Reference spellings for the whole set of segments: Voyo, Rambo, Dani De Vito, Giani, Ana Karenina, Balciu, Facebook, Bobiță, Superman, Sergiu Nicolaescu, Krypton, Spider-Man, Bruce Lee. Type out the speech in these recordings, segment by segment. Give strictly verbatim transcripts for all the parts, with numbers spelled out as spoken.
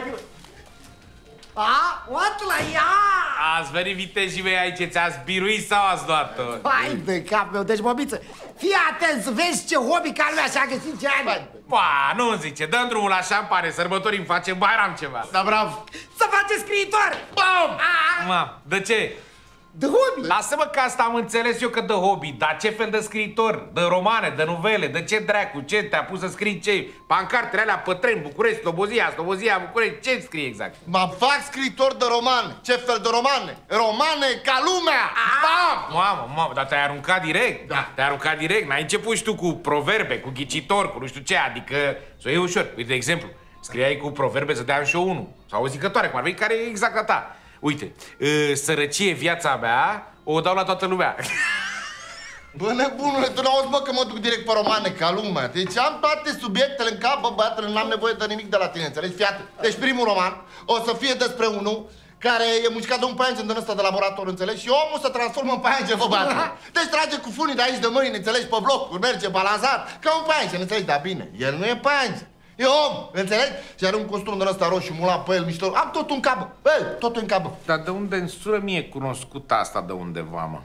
Adios! A, what la ea! Ați venit vitejii mei aici, ți-ați biruit sau ați luat-o? Hai de cap meu, deci Bobiță, fii atent, vezi ce hobby ca lumea și-a găsit Giani! Ba, nu-mi zice, dăm drumul la șampane, sărbătorim, facem bairam ceva. Da, bravo! Să faceți scriitor! Bum! Ma, de ce? De hobby! Lasă-mă că asta am înțeles eu că de hobby, dar ce fel de scriitor? De romane, de novele, de ce dracu, ce te-a pus să scrii ce? Pancartele alea pe tren, București, Slobozia, Slobozia, București, ce scrii exact? Mă fac scriitor de romane, ce fel de romane? Romane ca lumea! Bam! Mamă, mamă, dar te-ai aruncat direct? Da. Te-ai aruncat direct, n-ai început și tu cu proverbe, cu ghicitor, cu nu știu ce, adică să o iei ușor. Uite, de exemplu, scriai cu proverbe să dea și eu unul, sau o zicătoare, cum ar fi, care e exact la ta. Uite, sărăcie viața mea, o dau la toată lumea. Bă, nebunule, tu n-auzi, bă, că mă duc direct pe romane, ca lumea. Deci am toate subiectele în cap, bă, băiatele, n-am nevoie de nimic de la tine, înțelegi? Fii atent. Deci primul roman o să fie despre unul care e mușcat de un paianjen din ăsta de laborator, înțelegi? Și omul se transformă în paianjen, bă, băiatele. Deci trage cu funii de aici de mâini, înțelegi, pe blocuri, merge balansat, ca un paianjen, înțelegi? Dar bine, el nu e paianjen. E om, înțelegi? Și are un costum de ăsta roșu, mulat pe el, mișto. Am tot un cap, bă, tot un cap. Dar de unde în sură mie cunoscută asta de undeva, mă?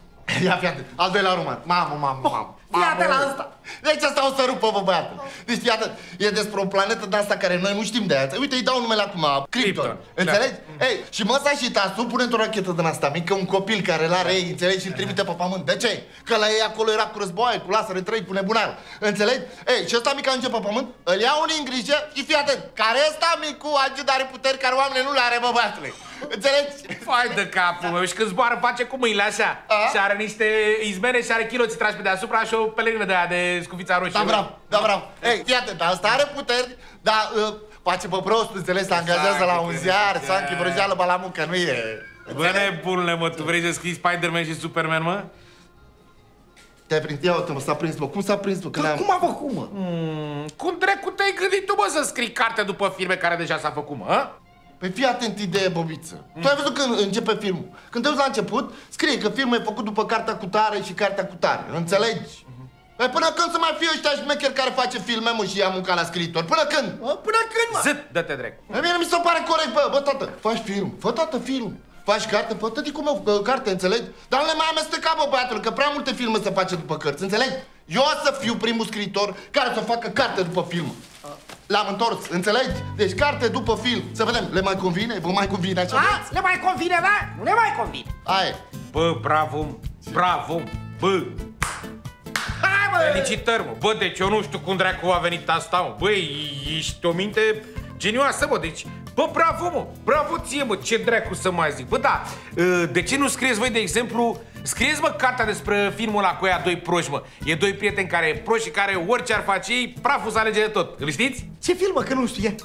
Ia fii atent, al doilea roman. Mamă, mamă, mamă. Fii atent la asta. Deci asta o să rupă, bă, băiatul. Deci fii atent, e despre o planetă de asta care noi nu știm de aia. Uite, îi dau numele acum, Krypton. Înțelegi? Ei, și măsa și tasul pune într-o rachetă din asta mică un copil care l-are ei, înțelegi, și îl trimite pe pământ. De ce? Că la ei acolo era cu războaie, cu lasere trei, cu nebunare. Înțelegi? Ei, și ăsta mic ajunge pe pământ, îl ia unii în grijă și fii atent, care ăsta micu ajunge are puteri care oamenii nu le are, bă, băiatule. Înțelegi? Fai de capul meu, și când zboară face cu mâinile așa. Și are niște izmene și are chiloți trași pe deasupra și o pelerină de aia de scufița roșie. Da, bravo, da, bravo. Ei, fii atent, asta are puteri, dar uh, face pe prost, înțelegi, se angajează la un ziar, să închid vrăjeală, bă, la muncă, nu e. Bă, nebunule, mă, tu vrei să scrii Spider-Man și Superman, mă? Te-ai prins, ia uite, mă, s-a prins, mă, cum s-a prins, mă? Cum a făcut, mă? Cum dracu te-ai gândit tu, mă, să scrii carte după filme care deja s-a făcut, mă? Păi fii atent, idee, Bobiță. Mm. Tu ai văzut când începe filmul. Când te uiți la început, scrie că filmul e făcut după cartea cu tare și cartea cu tare. Înțelegi? Mm. Păi până când să mai fie ăștia șmecheri care face filme, mă, și ia munca la scriitor? Până când? Până când, mă? Zât, dă-te drept. Păi mie mi se pare corect, bă, bă, tată, faci film, fă, tată, film. Faci carte, fă, tăticul meu, carte, înțelegi? Dar nu le mai amesteca, bă, băiatul, că prea multe filme se face după cărți, înțelegi? Eu o să fiu primul scriitor care să facă carte după film. L-am întors, înțelegi? Deci carte după film. Să vedem, le mai convine? Vă mai convine așa? A, le mai convine, da? Nu le mai convine. Hai. Bă, bravo, bravo, bă. Hai, bă! Felicitări, mă. Bă, deci eu nu știu cum dracu a venit asta, mă. Băi, ești o minte genioasă, mă, deci... Bă, bravo, mă! Bravo ție, mă! Ce dracu să mai zic! Bă, da, de ce nu scrieți voi, de exemplu, scrieți, mă, cartea despre filmul ăla cu aia doi proști, mă. E doi prieteni care e proști și care orice ar face ei, praful să alege de tot. Îl știți? Ce film, mă, că nu știu e?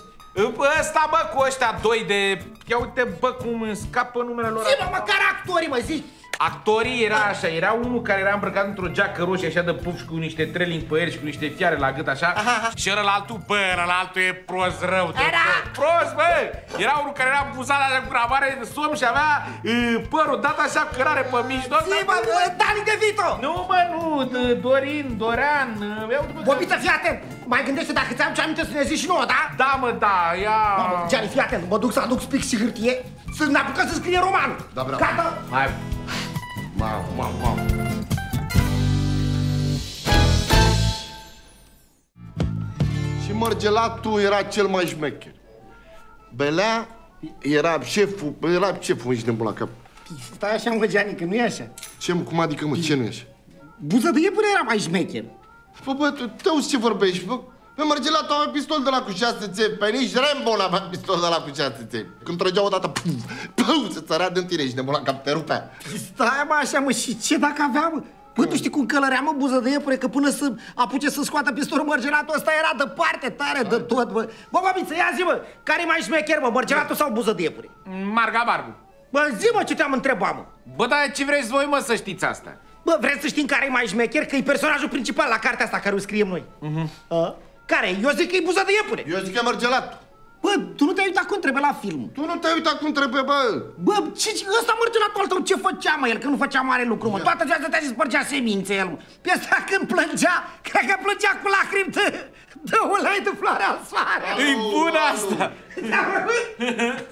Ăsta, bă, cu ăștia doi de... Ia uite, bă, cum îmi scapă numele lor... Zi, mă, măcar actorii, mă, zici! Actorii era așa, era unul care era îmbrăcat într-o geacă roșie așa de puf și cu niște trailing pe el și cu niște fiare la gât așa. Aha. Și ălălaltul, bă, ălălaltul e prost rău. Era prost, bă! Era unul care era buzat așa cu gravare de somn și avea e, părul dat așa cu cărare pe mijloc. Zi, bă, bă, Dani De Vito! Nu, mă, nu, Dorin, Dorean... Bobiță, fii atent! Mai gândește dacă ți-am ce aminte să ne zici și nouă, da? Da, mă, da, ia... Giani, fii atent, mă duc să aduc spic și hârtie să ne apucăm să scrie romanul. Da, bravo. Gata? Hai. Wow, wow, wow. Și Mărgelatul era cel mai șmecher. Belea era șeful, era șeful, nici nebun la cap. Stai așa, mă, Giani, că nu e așa. Ce, mă, cum adică, mă, ce nu e așa? Buză de iepure era mai șmecher. Bă, bă, tu te auzi ce vorbești, bă? Pe Mărgelatul avea pistol de la cu șase țepi, pe nici Rambo n-avea pistol de la cu șase țepi. Când trăgea odată, puf, puf, se țărea din tine și nebuna cap, te rupea. Stai, mă, așa, mă, și ce dacă avea, mă? Bă, tu știi cum călărea, mă, buză de iepure, că până să apuce să scoată pistolul, Mărgelatul ăsta era departe, tare de tot, bă. Bă, Bobiță, ia zi, mă, care-i mai șmecher, mă, Mărgelatul sau buză de iepure? Marga Barbu. Bă, zi, mă, ce te-am întrebat, mă. Bă, dar ce vreți voi, mă, să știți asta? Bă, vreți să știm care-i mai șmecher? Că e personajul principal la cartea asta care o scriem noi. Uh-huh. Care? Eu zic că e buza de iepure. Eu zic că e Mărgelatul. Bă, tu nu te-ai uitat cum trebuie la film. Tu nu te-ai uitat cum trebuie, bă. Bă, ce, ăsta Mărgelatul al tău, ce făcea, mă, el? Că nu făcea mare lucru, mă. Toată viața te-a și spărgea semințe, el, mă. Pe asta când plângea, cred că plângea cu lacrimi de... de ulei de floarea soare. E bună asta!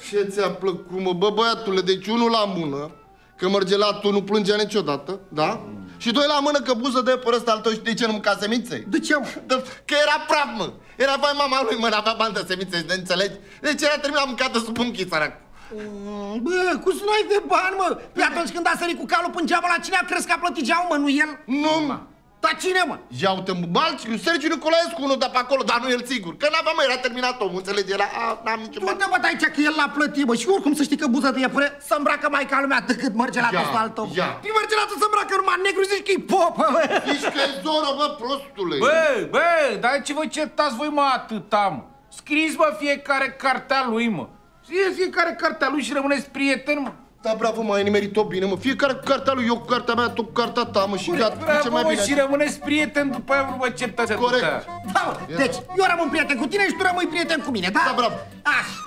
Ce ți-a plăcut, mă, bă, băiatule? Deci unul la mână, că mărgelatul nu plângea niciodată, da? Mm. Și doi la mână, că buză de păr ăsta al tău și de ce nu mânca semințe? De ce, mă? De că era praf, mă! Era vai mama lui, mă, n-avea bani de semințe, de înțelegi? Deci era terminat mâncată sub unchii, săracu. Mm, bă, cum să nu ai de bani, mă? Pe atunci când a sărit cu calul pângeamă, la cine a crezut că a plătit geau, mă, nu el? Nu, mă. Dar cine, mă? Ia uite, mă, Balciu, Sergiu Nicolaescu, unul de pe acolo, dar nu el sigur. Că n-avea, mă, era terminat omul, înțelegi? Era, n-am niciun bani. Du-te, mă, de aici, că el l-a plătit, mă, și oricum să știi că buza de iepure să îmbracă mai ca lumea decât mărgelatul ăsta al tău. Ia, ia. Păi mărgelatul să îmbracă numai negru, zici că-i popă, mă. Zici că-i zoră, mă, prostule. Bă, bă, dar ce vă certați voi, mă, atâta, mă? Scrieți, mă, fiecare cartea lui, mă. Scrieți fiecare cartea lui și rămâneți prieteni, mă. Da, bravo, mă, ai nimerit-o bine, mă. Fiecare cu cartea lui, eu cu cartea mea, tu cu cartea ta, mă, și gata, cu ce mai bine. Și rămâneți prieteni, după aia vă acceptați. Corect. Da, mă, deci, eu rămân prieten cu tine și tu rămâi prieten cu mine, da? Da, bravo. Așa.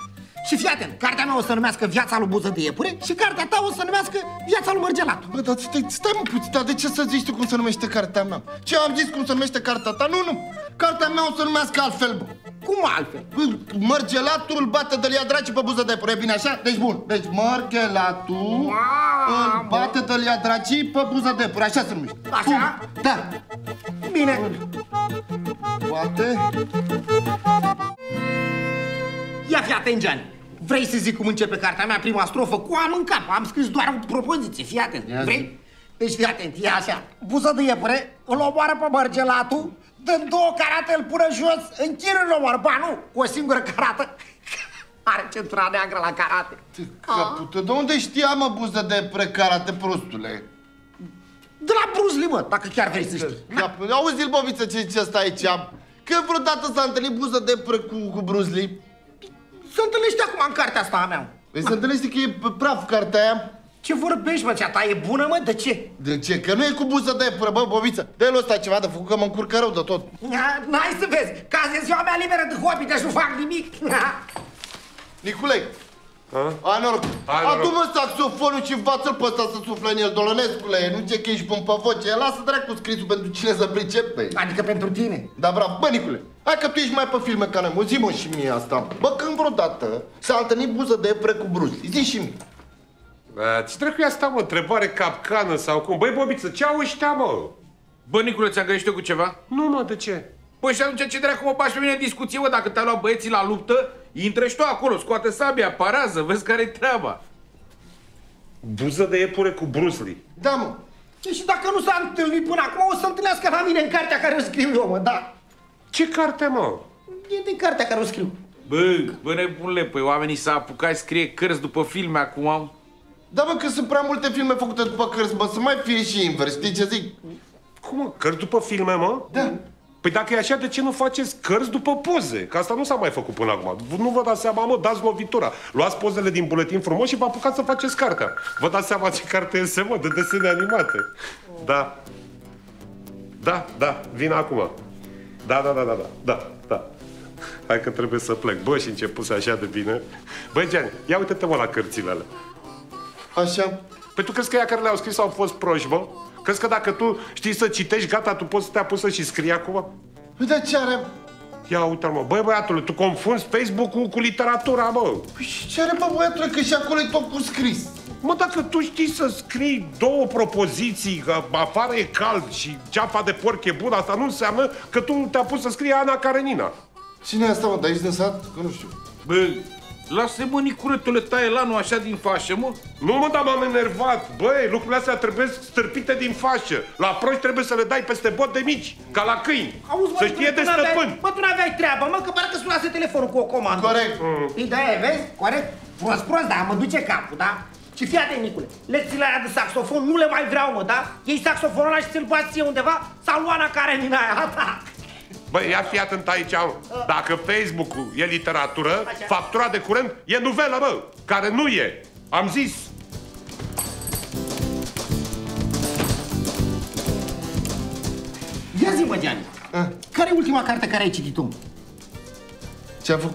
Și fii atent, cartea mea o să numească Viața lui Buză de Iepure și cartea ta o să numească Viața lui Mărgelat. Bă, dar stai, stai mă puțin, dar de ce să zici tu cum se numește cartea mea? Ce am zis cum se numește cartea ta? Nu, nu. Cartea mea o să numească altfel, bă. Cum altfel? Mărgelatul îl bate de-l ia draci pe buză de iepure, e bine așa? Deci bun, deci mărgelatul îl bate de-l ia draci pe buză de iepure, așa se numește. Așa? Da. Bine. Bate. Ia fii atent, Giani. Vrei să zic cum începe cartea mea prima strofă? Cu am în cap, am scris doar o propoziție, fii atent. Ia vrei? Zi. Deci fii atent, e așa. Buză de iepure îl omoară pe mărgelatul, dând două carate, îl pună jos, în chirul omoară. Ba nu, cu o singură carată. Are centura neagră la carate. Capută, de unde știa, mă, buză de iepure carate, prostule? De la Bruce Lee, mă, dacă chiar vrei să știi. Auzi-l, Bobiță, ce-i ăsta aici? Când vreodată s-a întâlnit buză de iepure cu Bruce Lee? Se întâlnește acum în cartea asta a mea. Păi se întâlnește că e praf cartea aia. Ce vorbești, mă, cea ta e bună, mă, de ce? De ce? Că nu e cu buză de iepure, bă, Bobiță. Dă-i lui ăsta ceva de făcut, că mă încurcă rău de tot. N-ai să vezi, că azi e ziua mea liberă de hobby, deci nu fac nimic. Niculei, ai noroc. Adu-mă saxofonul și învață-l pe ăsta să suflă în el, Dolonescule. Nu ce că ești bun pe voce, lasă dracu scrisul pentru cine să pricepe. Adică pentru tine. Da, bravo, bă, Nicule. Hai că tu ești mai pe filme ca noi, mă, zi-mă și mie asta. Bă, când vreodată s-a întâlnit buză de iepure cu Bruce, zi și mie. Bă, ți trebuie asta, mă, întrebare capcană sau cum? Băi, Bobiță, ce au ăștia, mă? Bă, Nicule, ți-am găsit eu cu ceva? Nu, mă, de ce? Păi și atunci ce dracu mă bași pe mine în discuție, mă, dacă te-a luat băieții la luptă, intră și tu acolo, scoate sabia, parează, vezi care-i treaba. Buză de iepure cu Bruce Lee. Da, mă. Și dacă nu s-a întâlnit până acum, o să întâlnească la mine în cartea care o scriu eu, mă, da. Ce carte, mă? E din cartea care o scriu. Bă, bă, nebunule, păi oamenii s-a apucat să scrie cărți după filme acum. Da, bă, că sunt prea multe filme făcute după cărți, bă, să mai fie și invers, știi ce zic? Cum, mă? Cărți după filme, mă? Da. Păi dacă e așa, de ce nu faceți cărți după poze? Că asta nu s-a mai făcut până acum. Nu vă dați seama, mă, dați lovitura. Luați pozele din buletin frumos și vă apucați să faceți cartea. Vă dați seama ce carte este, mă, de desene animate. Da. Da, da, vin acum. Da, da, da, da, da, da. Hai că trebuie să plec. Bă, și începuse așa de bine. Bă, Giani, ia uite-te, mă, la cărțile alea. Așa? Păi tu crezi că ea care le-au scris au fost proști, bă? Crezi că dacă tu știi să citești, gata, tu poți să te apuci și scrii acum? Uite ce are... Ia uite-l, mă. Băi, băiatule, tu confunzi Facebook-ul cu literatura, mă. Păi și ce are, bă, băiatule, că și acolo e tot cu scris? Mă, dacă tu știi să scrii două propoziții, că afară e cald și ceapa de porc e bună, asta nu înseamnă că tu te-a pus să scrii Ana Karenina. Cine e asta, mă? Dar ești din sat? Că nu știu. Bă, lasă-mă, Nicuretule, taie lanul așa din fașă, mă. Nu, mă, dar m-am enervat. Băi, lucrurile astea trebuie stârpite din fașă. La proști trebuie să le dai peste bot de mici, ca la câini. Auzi, mă, să știe de stăpân. Mă, tu n-aveai treabă, mă, că parcă sunase telefonul cu o comandă. Corect. Ideea, vezi? Corect. Prost, prost, da, mă duce capul, da? Și fii atent, Nicule, lecțiile alea de saxofon nu le mai vreau, mă, da? Iei saxofonul ăla și ți-l bați ție undeva sau lua Ana Karenina aia, da? Băi, ia fii atent aici, mă. Dacă Facebook-ul e literatură, așa, factura de curent e nuvelă, mă, care nu e. Am zis. Ia zi, mă, Giani, care e ultima carte care ai citit tu? Ce a făcut?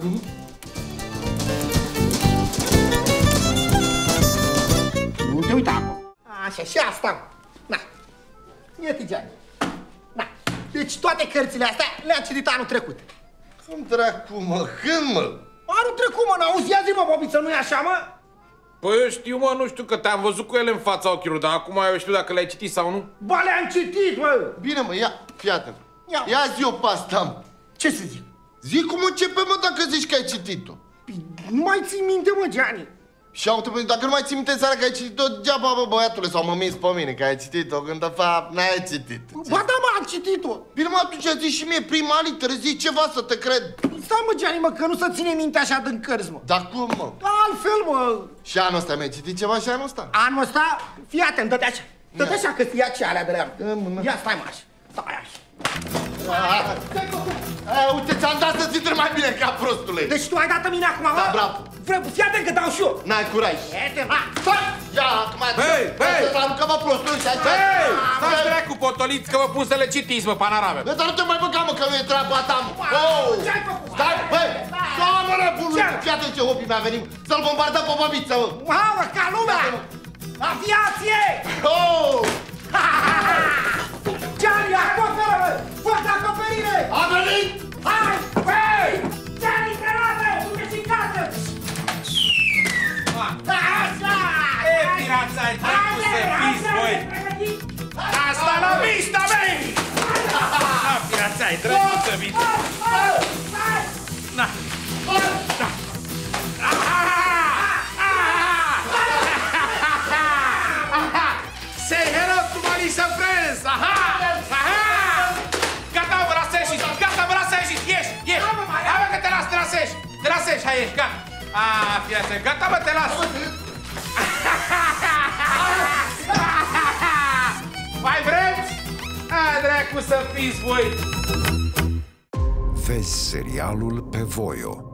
Te uita acum. Așa, și asta. Na. Iată, Giani. Na. Deci toate cărțile astea le-am citit anul trecut. Cum dracu, mă? Când, mă? trecut, mă, n-auzi? Ia zi, mă, Bobiță, nu-i așa, mă? Păi eu știu, mă, nu știu, că te-am văzut cu ele în fața ochilor, dar acum eu știu dacă le-ai citit sau nu. Ba, le-am citit, mă! Bine, mă, ia, fii atent. Ia, ia zi-o pe asta. Ce să zic? Zic cum începe, mă, dacă zici că ai citit-o. Nu mai ții minte, mă, Giani. Și au întrebat, dacă nu mai ții minte seara că ai citit-o, degeaba, bă, băiatule, sau mă minți pe mine că ai citit-o, când de fapt n-ai citit-o. Ba da, mă, am citit-o. Bine, mă, atunci zici și mie prima literă, zici ceva să te cred. Stai, mă, Giani, mă, că nu se ține minte așa din cărți, mă. Dar cum, mă? Altfel, mă. Și anul ăsta mi-ai citit ceva și anul ăsta? Anul ăsta, fii atent, dă-te așa. Dă-te așa că ia ce alea de la. Ia, stai, mă, așa. Stai, așa. A, uite, ți-am dat să-ți intre mai bine ca prostule. Deci tu ai dat-o mine acum, mă? Da, bravo. Vreau, fii atent că dau și eu. N-ai curaj. Stai! Ia, acum ai... Hei, hei! Să-ți aruncă, mă, prostul și așa... Hei! Stai dracu, potoliți, că vă pun să le citiți, mă, panarame. Dar nu te mai băga, mă, că nu e treaba ta, mă. Ce-ai făcut? Stai, băi! Doamne, bunul! Fii atent ce hobby mi-a venit. Să-l bombardăm pe Bobiță, mă. Mamă, ca lumea! Aviație! Oh! Giani, acoperă-mă! Poți acoperire! A venit! Hai! Hei! Giani, granată! Du-te-și în casă! Așa! E, pirața, ai trecut să fiți, băi! Asta la vista, băi! A, pirața, ai trecut să fiți! Na! Na! Say hello to Marisa Friends! Aha! Gata, mă, rasești! Gata, mă, rasești! Ieși! Ieși! Hai, mă, că te las, te rasești! Te rasești, hai, ieși, gata! Aaa, fii așa, gata, mă, te las! Mai vreți? Aia, dracu, să fiți voi! Vezi serialul pe Voyo.